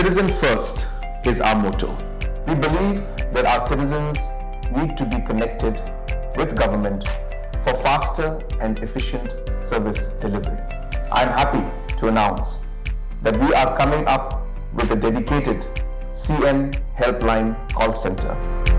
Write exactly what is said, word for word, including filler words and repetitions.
Citizen first is our motto. We believe that our citizens need to be connected with government for faster and efficient service delivery. I am happy to announce that we are coming up with a dedicated C M helpline call center.